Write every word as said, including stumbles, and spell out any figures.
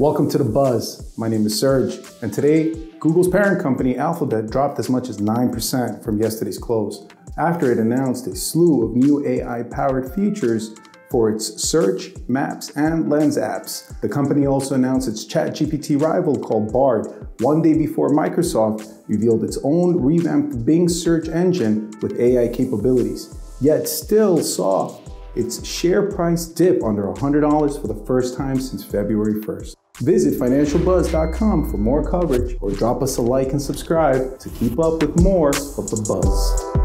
Welcome to The Buzz. My name is Serge, and today, Google's parent company, Alphabet, dropped as much as nine percent from yesterday's close after it announced a slew of new A I-powered features for its Search, Maps, and Lens apps. The company also announced its ChatGPT rival called Bard one day before Microsoft revealed its own revamped Bing search engine with A I capabilities, yet still saw its share price dip under one hundred dollars for the first time since February first. Visit financial buzz dot com for more coverage or drop us a like and subscribe to keep up with more of The Buzz.